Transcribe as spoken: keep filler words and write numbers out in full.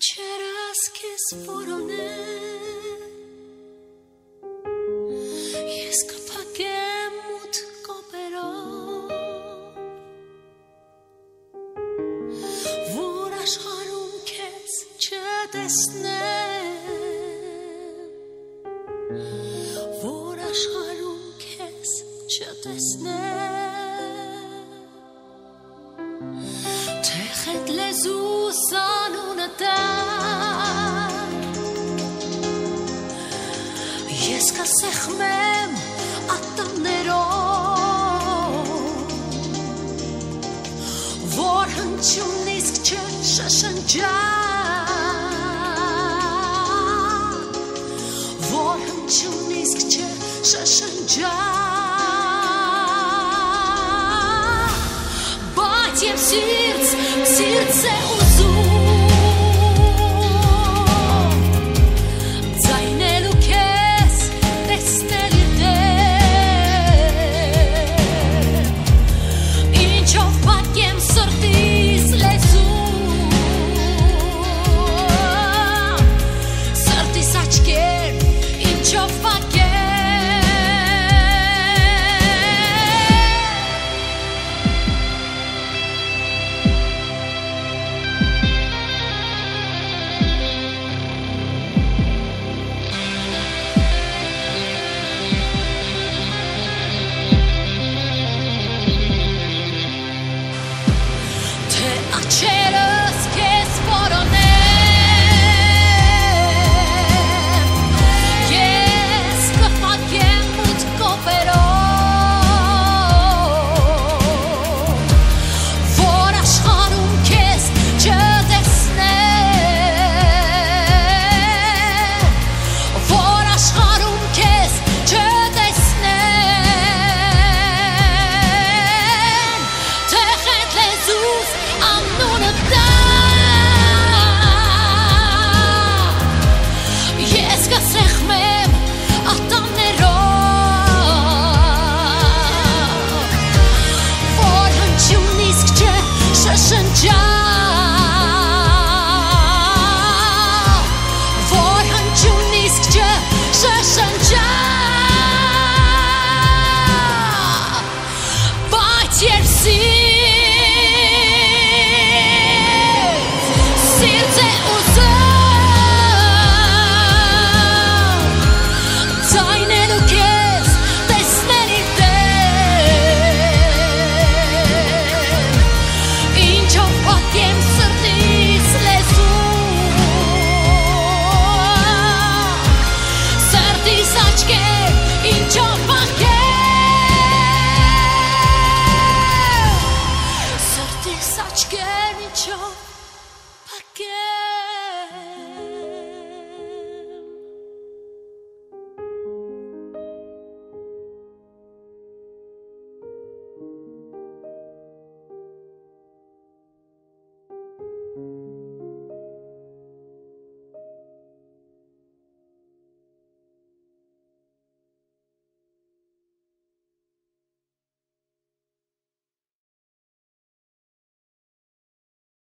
večera sforone. Sure.